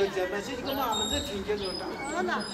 个姐妹，这个妈妈在听见了。好了。